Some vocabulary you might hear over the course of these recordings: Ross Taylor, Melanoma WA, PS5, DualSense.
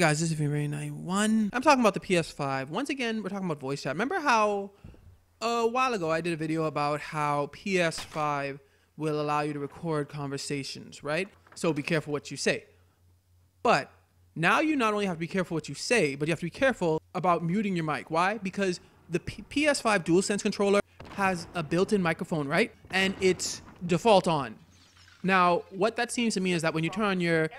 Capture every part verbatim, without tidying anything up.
Hey guys, this is Ray ninety-one. I'm talking about the P S five. Once again, we're talking about voice chat. Remember how a while ago I did a video about how P S five will allow you to record conversations, right? So be careful what you say. But now you not only have to be careful what you say, but you have to be careful about muting your mic. Why? Because the P S five DualSense controller has a built-in microphone, right? And it's default on. Now, what that seems to mean is that when you turn on your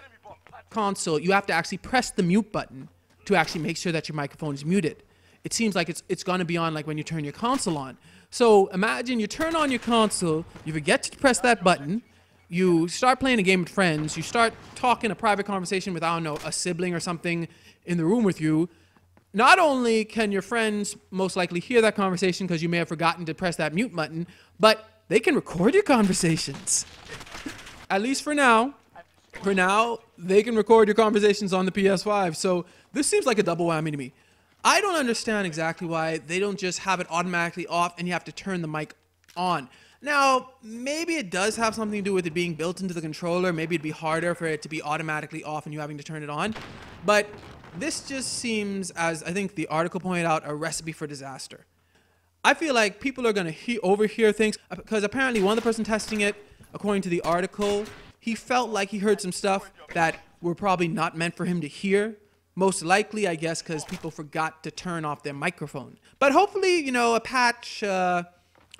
console, you have to actually press the mute button to actually make sure that your microphone is muted. It seems like it's it's going to be on like when you turn your console on. So imagine you turn on your console, you forget to press that button, you start playing a game with friends, you start talking a private conversation with, I don't know, a sibling or something in the room with you. Not only can your friends most likely hear that conversation because you may have forgotten to press that mute button, but they can record your conversations. At least for now. For now, they can record your conversations on the P S five, so this seems like a double whammy to me. I don't understand exactly why they don't just have it automatically off and you have to turn the mic on. Now, maybe it does have something to do with it being built into the controller. Maybe it'd be harder for it to be automatically off and you having to turn it on. But this just seems, as I think the article pointed out, a recipe for disaster. I feel like people are going to he- overhear things, because apparently one of the person testing it, according to the article, he felt like he heard some stuff that were probably not meant for him to hear. Most likely, I guess, because people forgot to turn off their microphone. But hopefully, you know, a patch uh,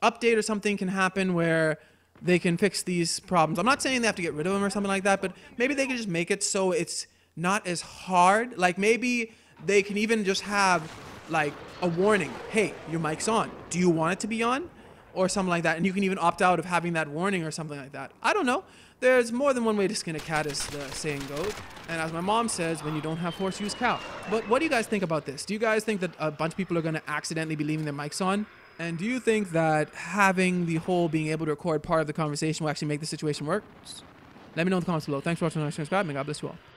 update or something can happen where they can fix these problems. I'm not saying they have to get rid of them or something like that, but maybe they can just make it so it's not as hard. Like, maybe they can even just have, like, a warning. Hey, your mic's on. Do you want it to be on? Or something like that. And you can even opt out of having that warning or something like that. I don't know. There's more than one way to skin a cat, as the saying goes. And as my mom says, when you don't have horse, use cow. But what do you guys think about this? Do you guys think that a bunch of people are going to accidentally be leaving their mics on? And do you think that having the whole being able to record part of the conversation will actually make the situation work? Let me know in the comments below. Thanks for watching and subscribing. God bless you all.